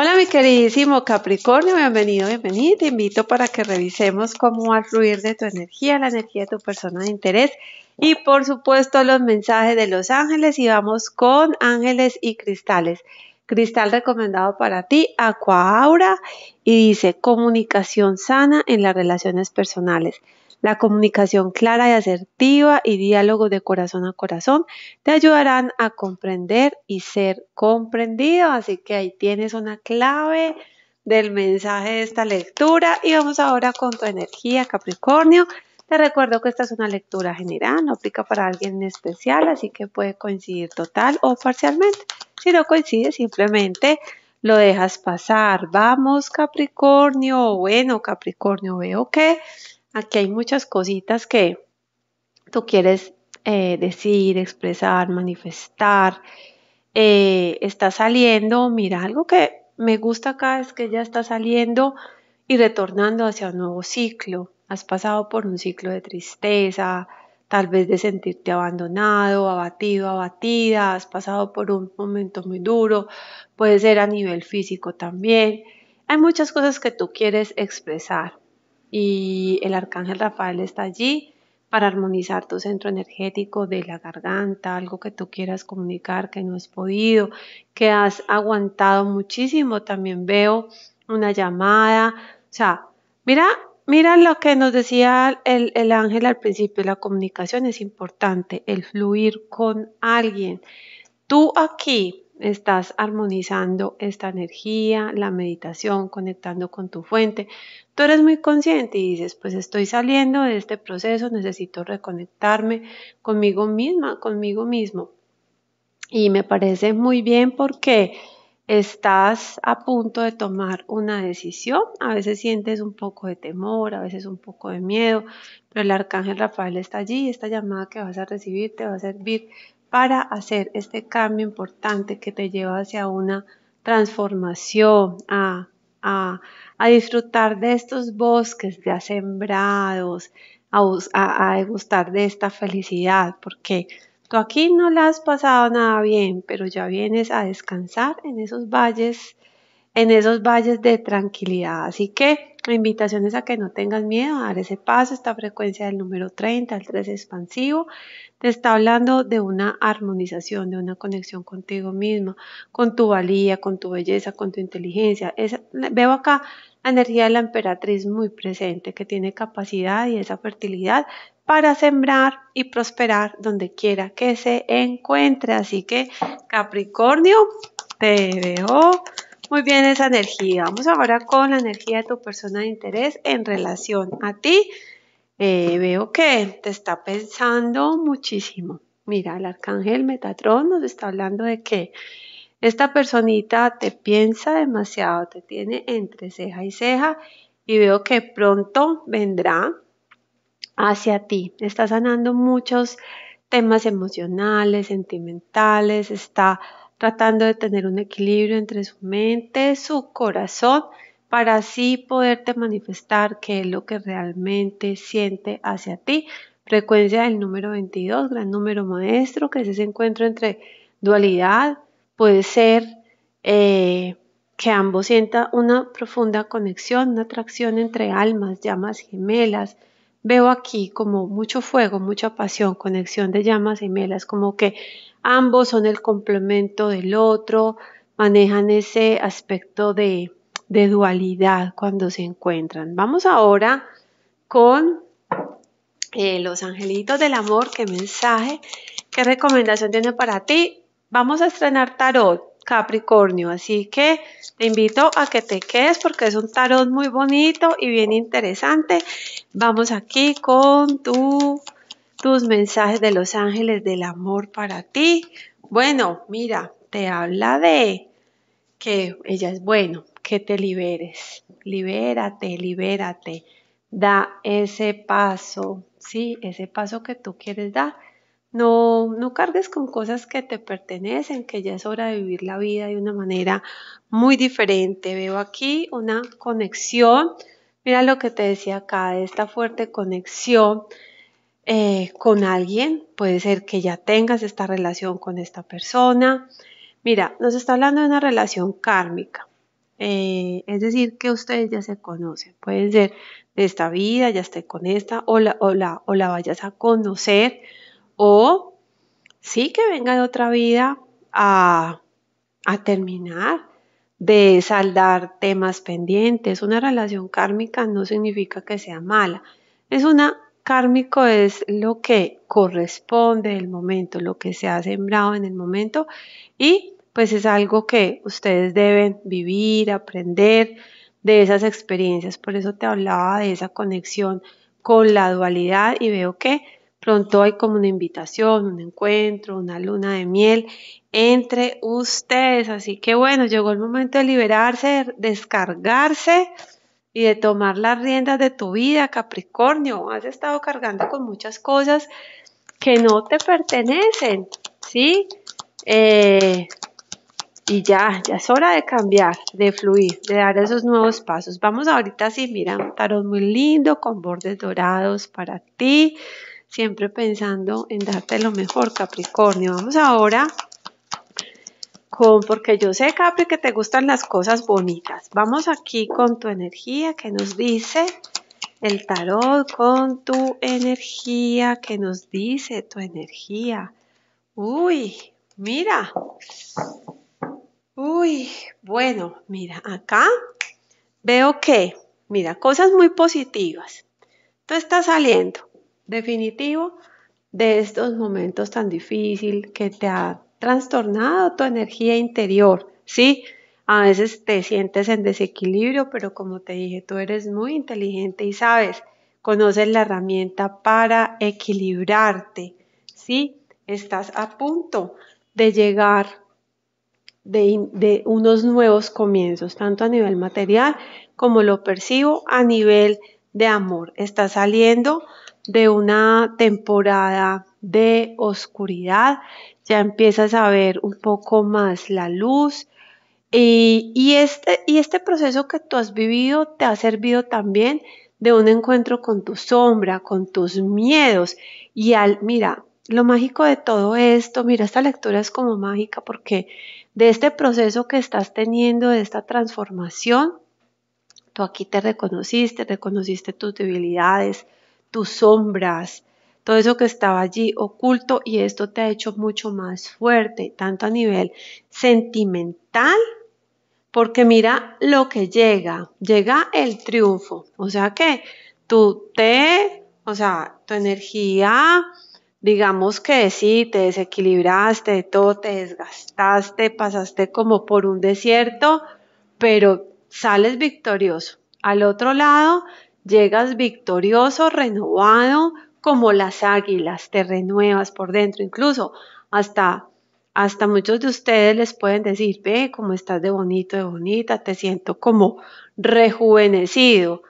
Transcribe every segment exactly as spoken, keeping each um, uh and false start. Hola mi queridísimo Capricornio, bienvenido, bienvenido. Te invito para que revisemos cómo va a fluir de tu energía, la energía de tu persona de interés y por supuesto los mensajes de los ángeles, y vamos con ángeles y cristales. Cristal recomendado para ti, Aqua Aura, y dice comunicación sana en las relaciones personales. La comunicación clara y asertiva y diálogo de corazón a corazón te ayudarán a comprender y ser comprendido. Así que ahí tienes una clave del mensaje de esta lectura. Y vamos ahora con tu energía, Capricornio. Te recuerdo que esta es una lectura general, no aplica para alguien en especial, así que puede coincidir total o parcialmente. Si no coincide, simplemente lo dejas pasar. Vamos, Capricornio. Bueno, Capricornio, veo que aquí hay muchas cositas que tú quieres eh, decir, expresar, manifestar. Eh, está saliendo, mira, algo que me gusta acá es que ya está saliendo y retornando hacia un nuevo ciclo. Has pasado por un ciclo de tristeza, tal vez de sentirte abandonado, abatido, abatida. Has pasado por un momento muy duro, puede ser a nivel físico también. Hay muchas cosas que tú quieres expresar. Y el Arcángel Rafael está allí para armonizar tu centro energético de la garganta, algo que tú quieras comunicar que no has podido, que has aguantado muchísimo. También veo una llamada, o sea, mira, mira lo que nos decía el, el ángel al principio, la comunicación es importante, el fluir con alguien. Tú aquí estás armonizando esta energía, la meditación, conectando con tu fuente. Tú eres muy consciente y dices, pues estoy saliendo de este proceso, necesito reconectarme conmigo misma, conmigo mismo. Y me parece muy bien porque estás a punto de tomar una decisión. A veces sientes un poco de temor, a veces un poco de miedo, pero el Arcángel Rafael está allí y esta llamada que vas a recibir te va a servir para hacer este cambio importante que te lleva hacia una transformación, a, a, a disfrutar de estos bosques ya sembrados, a, a, a degustar de esta felicidad, porque tú aquí no la has pasado nada bien, pero ya vienes a descansar en esos valles, en esos valles de tranquilidad. Así que la invitación es a que no tengas miedo a dar ese paso. Esta frecuencia del número treinta, el tres expansivo, te está hablando de una armonización, de una conexión contigo misma, con tu valía, con tu belleza, con tu inteligencia. Es, veo acá la energía de la emperatriz muy presente, que tiene capacidad y esa fertilidad para sembrar y prosperar donde quiera que se encuentre. Así que, Capricornio, te veo muy bien esa energía. Vamos ahora con la energía de tu persona de interés en relación a ti. Eh, veo que te está pensando muchísimo. Mira, el Arcángel Metatron nos está hablando de que esta personita te piensa demasiado, te tiene entre ceja y ceja, y veo que pronto vendrá hacia ti. Está sanando muchos temas emocionales, sentimentales, está tratando de tener un equilibrio entre su mente, su corazón, para así poderte manifestar qué es lo que realmente siente hacia ti. Frecuencia del número veintidós, gran número maestro, que es ese encuentro entre dualidad. Puede ser eh, que ambos sientan una profunda conexión, una atracción entre almas, llamas gemelas. Veo aquí como mucho fuego, mucha pasión, conexión de llamas gemelas, como que ambos son el complemento del otro, manejan ese aspecto de, de dualidad cuando se encuentran. Vamos ahora con eh, los angelitos del amor. ¿Qué mensaje, qué recomendación tiene para ti? Vamos a estrenar tarot, Capricornio, así que te invito a que te quedes porque es un tarot muy bonito y bien interesante. Vamos aquí con tu... tus mensajes de los ángeles del amor para ti. Bueno, mira, te habla de que ella es bueno, que te liberes, libérate, libérate, da ese paso, sí, ese paso que tú quieres dar. No, no cargues con cosas que te pertenecen, que ya es hora de vivir la vida de una manera muy diferente. Veo aquí una conexión, mira lo que te decía acá, de esta fuerte conexión Eh, con alguien. Puede ser que ya tengas esta relación con esta persona. Mira, nos está hablando de una relación kármica. Eh, es decir, que ustedes ya se conocen, pueden ser de esta vida, ya esté con esta, o la, o, la, o la vayas a conocer, o sí que venga de otra vida a, a terminar de saldar temas pendientes. Una relación kármica no significa que sea mala, es una kármico es lo que corresponde del momento, lo que se ha sembrado en el momento, y pues es algo que ustedes deben vivir, aprender de esas experiencias. Por eso te hablaba de esa conexión con la dualidad, y veo que pronto hay como una invitación, un encuentro, una luna de miel entre ustedes. Así que bueno, llegó el momento de liberarse, de descargarse y de tomar las riendas de tu vida, Capricornio. Has estado cargando con muchas cosas que no te pertenecen, ¿sí? Eh, y ya, ya es hora de cambiar, de fluir, de dar esos nuevos pasos. Vamos ahorita sí, mira, un tarot muy lindo con bordes dorados para ti, siempre pensando en darte lo mejor, Capricornio. Vamos ahora con, porque yo sé, Capri, que te gustan las cosas bonitas. Vamos aquí con tu energía, que nos dice el tarot, con tu energía, que nos dice tu energía. Uy, mira. Uy, bueno, mira, acá veo que, mira, cosas muy positivas. Tú estás saliendo, definitivo, de estos momentos tan difíciles que te ha trastornado tu energía interior, ¿sí? A veces te sientes en desequilibrio, pero como te dije, tú eres muy inteligente y sabes, conoces la herramienta para equilibrarte, ¿sí? Estás a punto de llegar de, de unos nuevos comienzos, tanto a nivel material como lo percibo a nivel de amor. Estás saliendo de una temporada de oscuridad, ya empiezas a ver un poco más la luz, y, y, este, y este proceso que tú has vivido te ha servido también de un encuentro con tu sombra, con tus miedos. Y al, mira, lo mágico de todo esto, mira, esta lectura es como mágica, porque de este proceso que estás teniendo, de esta transformación, tú aquí te reconociste, reconociste tus debilidades, tus sombras, todo eso que estaba allí oculto, y esto te ha hecho mucho más fuerte, tanto a nivel sentimental, porque mira lo que llega, llega el triunfo. O sea que tú te, o sea, tu energía, digamos que sí, te desequilibraste, todo te desgastaste, pasaste como por un desierto, pero sales victorioso. Al otro lado llegas victorioso, renovado, como las águilas, te renuevas por dentro. Incluso hasta, hasta muchos de ustedes les pueden decir, ve cómo estás de bonito, de bonita, te siento como rejuvenecido,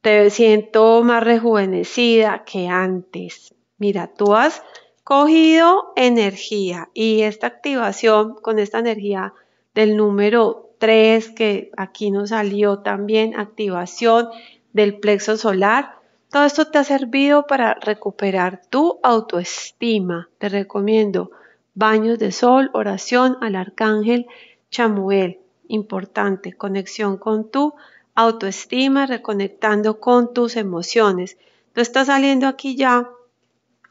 te siento más rejuvenecida que antes. Mira, tú has cogido energía, y esta activación con esta energía del número tres, que aquí nos salió también, activación del plexo solar, todo esto te ha servido para recuperar tu autoestima. Te recomiendo baños de sol, oración al Arcángel Chamuel. Importante, conexión con tu autoestima, reconectando con tus emociones. Tú estás saliendo aquí ya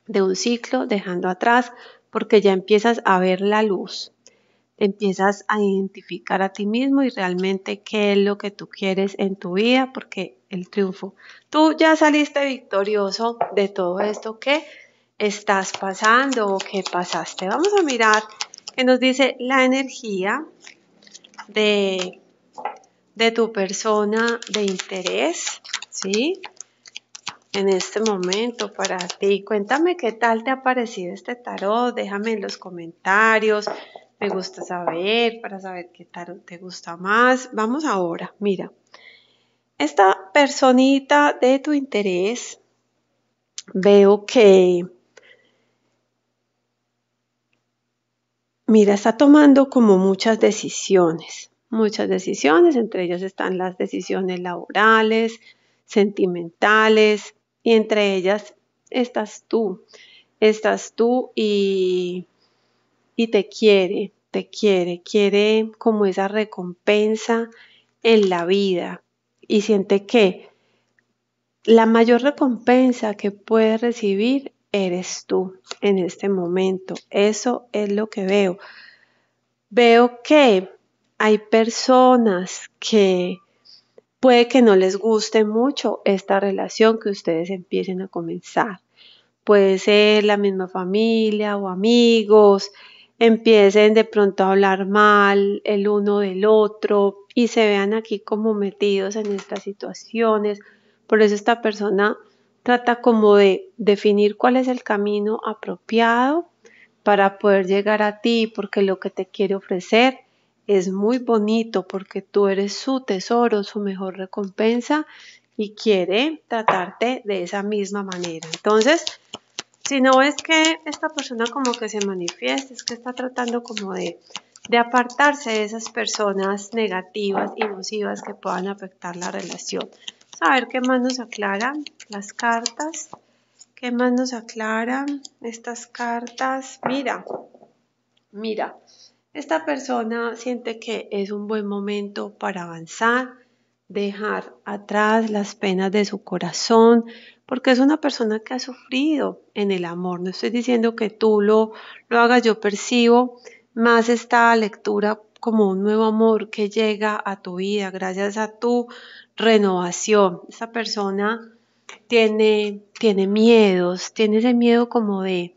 de un ciclo, dejando atrás, porque ya empiezas a ver la luz. Te empiezas a identificar a ti mismo y realmente qué es lo que tú quieres en tu vida, porque el triunfo. Tú ya saliste victorioso de todo esto que estás pasando o que pasaste. Vamos a mirar qué nos dice la energía de, de tu persona de interés, ¿sí? En este momento para ti. Cuéntame qué tal te ha parecido este tarot. Déjame en los comentarios. Me gusta saber, para saber qué tarot te gusta más. Vamos ahora, mira. Esta personita de tu interés, veo que, mira, está tomando como muchas decisiones, muchas decisiones, entre ellas están las decisiones laborales, sentimentales, y entre ellas estás tú, estás tú y, y te quiere, te quiere, quiere como esa recompensa en la vida y siente que la mayor recompensa que puedes recibir eres tú en este momento. Eso es lo que veo. Veo que hay personas que puede que no les guste mucho esta relación que ustedes empiecen a comenzar. Puede ser la misma familia o amigos, empiecen de pronto a hablar mal el uno del otro y se vean aquí como metidos en estas situaciones. Por eso esta persona trata como de definir cuál es el camino apropiado para poder llegar a ti, porque lo que te quiere ofrecer es muy bonito, porque tú eres su tesoro, su mejor recompensa, y quiere tratarte de esa misma manera. Entonces, si no es que esta persona como que se manifiesta, es que está tratando como de, de apartarse de esas personas negativas y nocivas que puedan afectar la relación. Vamos a ver qué más nos aclaran las cartas. ¿Qué más nos aclaran estas cartas? Mira, mira, esta persona siente que es un buen momento para avanzar, dejar atrás las penas de su corazón, porque es una persona que ha sufrido en el amor. No estoy diciendo que tú lo, lo hagas, yo percibo más esta lectura como un nuevo amor que llega a tu vida gracias a tu renovación. Esta persona tiene, tiene miedos, tiene ese miedo como de,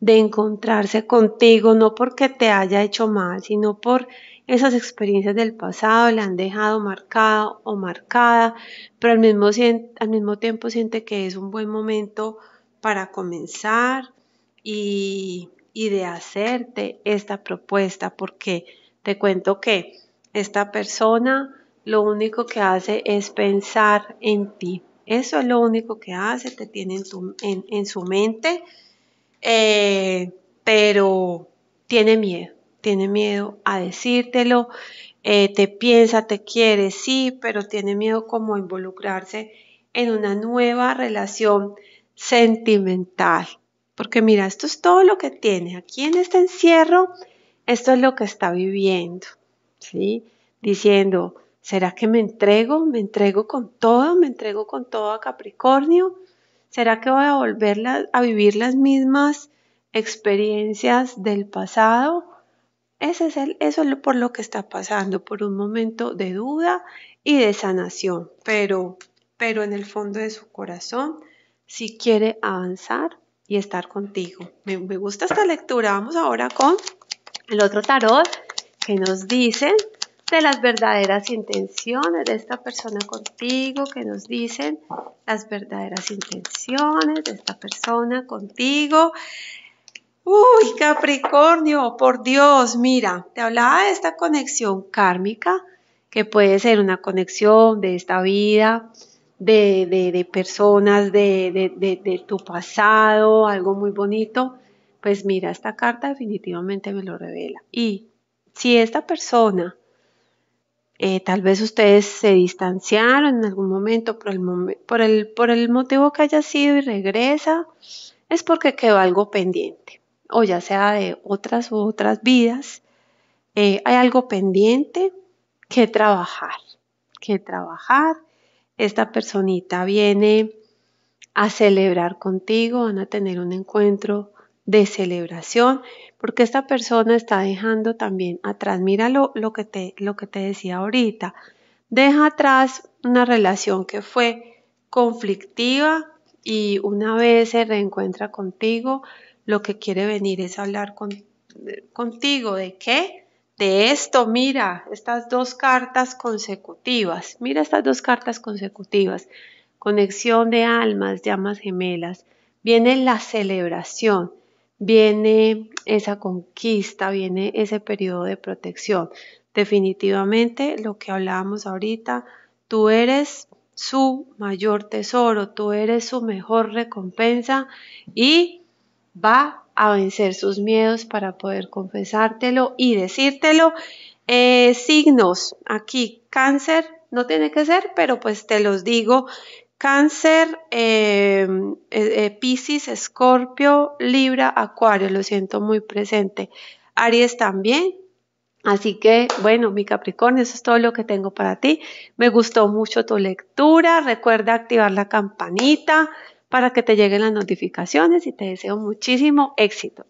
de encontrarse contigo, no porque te haya hecho mal, sino por esas experiencias del pasado la han dejado marcada o marcada, pero al mismo, al mismo tiempo siente que es un buen momento para comenzar y, y de hacerte esta propuesta, porque te cuento que esta persona lo único que hace es pensar en ti. Eso es lo único que hace, te tiene en, tu, en, en su mente, eh, pero tiene miedo. Tiene miedo a decírtelo, eh, te piensa, te quiere, sí, pero tiene miedo como a involucrarse en una nueva relación sentimental. Porque mira, esto es todo lo que tiene. Aquí en este encierro, esto es lo que está viviendo, ¿sí? Diciendo, ¿será que me entrego? ¿Me entrego con todo? ¿Me entrego con todo a Capricornio? ¿Será que voy a volver la, a vivir las mismas experiencias del pasado? Ese es el, eso es lo, por lo que está pasando, por un momento de duda y de sanación, pero, pero en el fondo de su corazón sí quiere avanzar y estar contigo. Me, me gusta esta lectura. Vamos ahora con el otro tarot que nos dicen de las verdaderas intenciones de esta persona contigo, que nos dicen las verdaderas intenciones de esta persona contigo. Uy, Capricornio, por Dios, mira, te hablaba de esta conexión kármica, que puede ser una conexión de esta vida, de, de, de personas, de, de, de, de tu pasado, algo muy bonito. Pues mira, esta carta definitivamente me lo revela. Y si esta persona, eh, tal vez ustedes se distanciaron en algún momento por el, por el, por el motivo que haya sido y regresa, es porque quedó algo pendiente. O ya sea de otras u otras vidas, eh, hay algo pendiente que trabajar, que trabajar. Esta personita viene a celebrar contigo, van a tener un encuentro de celebración, porque esta persona está dejando también atrás, mira lo, lo, que te, lo que te decía ahorita, deja atrás una relación que fue conflictiva y una vez se reencuentra contigo, lo que quiere venir es hablar con, contigo. ¿De qué? De esto. Mira, estas dos cartas consecutivas. Mira estas dos cartas consecutivas. Conexión de almas, llamas gemelas. Viene la celebración. Viene esa conquista. Viene ese periodo de protección. Definitivamente, lo que hablábamos ahorita, tú eres su mayor tesoro. Tú eres su mejor recompensa y va a vencer sus miedos para poder confesártelo y decírtelo. Eh, signos, aquí cáncer, no tiene que ser, pero pues te los digo. Cáncer, eh, eh, Piscis, Escorpio, Libra, Acuario, lo siento muy presente. Aries también, Así que, bueno, mi Capricornio, eso es todo lo que tengo para ti. Me gustó mucho tu lectura. Recuerda activar la campanita para que te lleguen las notificaciones y te deseo muchísimo éxito.